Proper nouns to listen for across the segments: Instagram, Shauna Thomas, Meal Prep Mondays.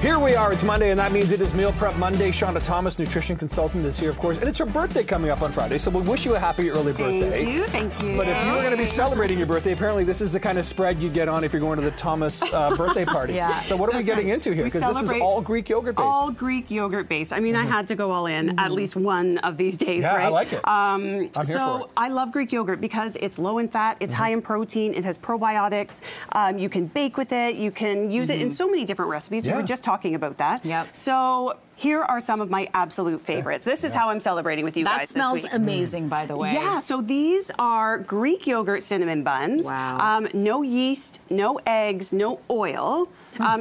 Here we are, it's Monday, and that means it is Meal Prep Monday. Shauna Thomas, nutrition consultant, is here, of course, and it's her birthday coming up on Friday, so we wish you a happy early birthday. Thank you. But if you were going to be celebrating your birthday, apparently this is the kind of spread you get on if you're going to the Thomas birthday party. Yeah. So what are we getting into here? Because this is all Greek yogurt based. All Greek yogurt based. I mean, I had to go all in at least one of these days, right? Yeah, I like it. I'm here for it. I love Greek yogurt because it's low in fat, it's high in protein, it has probiotics, you can bake with it, you can use it in so many different recipes. Yeah. We were just talking about that. Yep. So here are some of my absolute favorites. This is how I'm celebrating with you guys this week. That smells amazing, by the way. Yeah, so these are Greek yogurt cinnamon buns. Wow. No yeast, no eggs, no oil.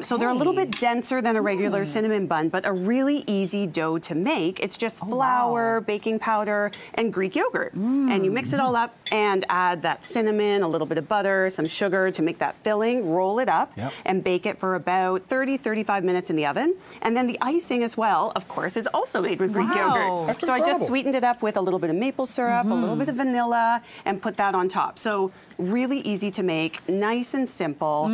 So they're a little bit denser than a regular cinnamon bun, but a really easy dough to make. It's just flour, baking powder, and Greek yogurt. And you mix it all up and add that cinnamon, a little bit of butter, some sugar to make that filling, roll it up, and bake it for about 30, 35 minutes in the oven. And then the icing as well, of course, is also made with Greek yogurt. That's so incredible. I just sweetened it up with a little bit of maple syrup, a little bit of vanilla, and put that on top. So really easy to make, nice and simple.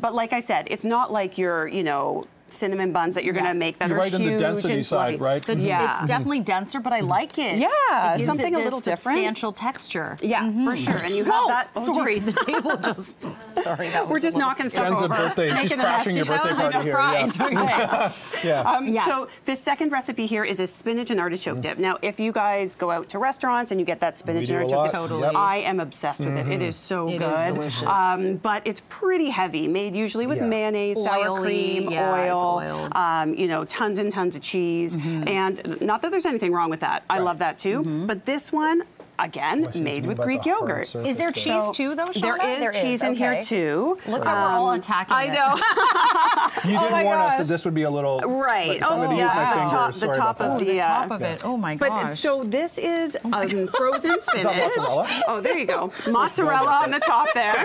But like I said, it's not like your, you know, cinnamon buns that you're going to make that are huge and fluffy. Right in the density side, right? It's definitely denser, but I like it. Yeah, it gives something a little different. Substantial texture. Yeah, for sure. And you have that. Oh, sorry, the table just. Sorry, that was we're just knocking stuff over. She's crashing your birthday party here. Yeah. So the second recipe here is a spinach and artichoke dip. Now, if you guys go out to restaurants and you get that spinach and artichoke dip, I am obsessed with it. It is so good. It is delicious. But it's pretty heavy. Made usually with mayonnaise, sour cream, oil. You know, tons and tons of cheese. And not that there's anything wrong with that. I love that too. But this one, again, made with Greek yogurt. Is there cheese too, though, Shauna? There is cheese in here too. Look how we're all attacking it. I know. You did warn us that this would be a little... Right. Oh, yeah. The top of it. Oh, my gosh. So this is frozen spinach. Oh, there you go. Mozzarella on the top there.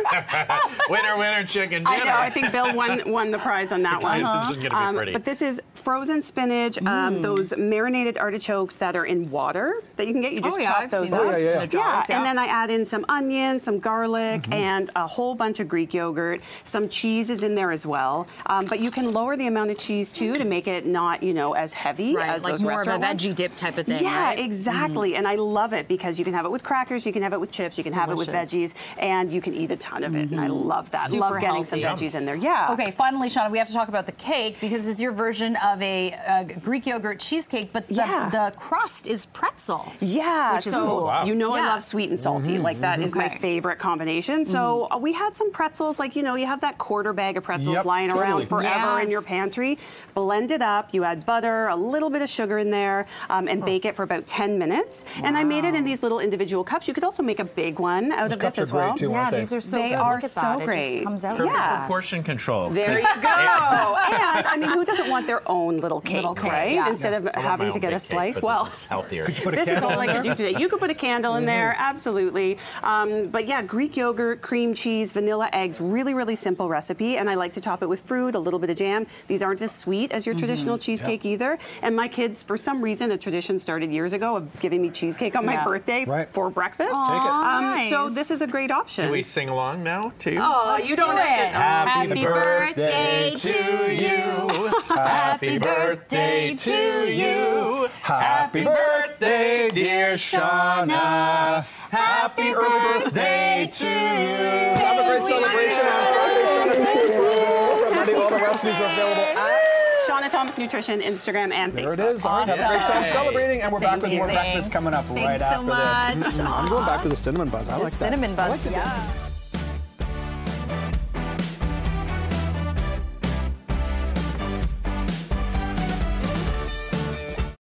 Winner, winner, chicken dinner. I know. I think Bill won the prize on that one. This is going to be pretty. But this is frozen spinach, those marinated artichokes that are in water that you can get. You just chop those up. Yeah, and then I add in some onions, some garlic, and a whole bunch of Greek yogurt. Some cheese is in there as well, but you can lower the amount of cheese too to make it not, you know, as heavy as like those restaurant ones. Like more of a veggie dip type of thing. Yeah, exactly. And I love it because you can have it with crackers, you can have it with chips, you can have it with veggies, and you can eat a ton of it. And I love that. Super love getting some veggies in there. Yeah. Okay, finally, Shauna, we have to talk about the cake because it's your version of a Greek yogurt cheesecake, but the crust is pretzel. Yeah, which is cool. Wow. You know I love sweet and salty. Like that is my favorite combination. So we had some pretzels, like, you know, you have that quarter bag of pretzels lying around forever in your pantry. Blend it up. You add butter, a little bit of sugar in there, and bake it for about 10 minutes. Wow. And I made it in these little individual cups. You could also make a big one out of this as well. Too, yeah, these are so good. They are so great. It just comes out. Perfect proportion control. There you go. And I mean, who doesn't want their own little cake, right? Yeah. Instead of having to get a slice. Well, this is healthier. This is all I could do today. You could put a candle in there, absolutely. But yeah, Greek yogurt, cream cheese, vanilla, eggs, really, really simple recipe. And I like to top it with fruit, a little bit of jam. These aren't as sweet as your traditional cheesecake either. And my kids, for some reason, a tradition started years ago of giving me cheesecake on my birthday for breakfast. Aww, nice. So this is a great option. Do we sing along now, too? Oh, you don't have to. Happy birthday to you. Happy birthday to you. Happy birthday, dear Shauna. Happy birthday to you. Celebrate, celebration. All the recipes are available at Shauna Thomas Nutrition, Instagram, and Facebook. There it is. Awesome. Have a great time celebrating, and we're back with more breakfast coming up right after this. Thanks so much. I'm going back to the cinnamon buns. I like that. Cinnamon buns, yeah.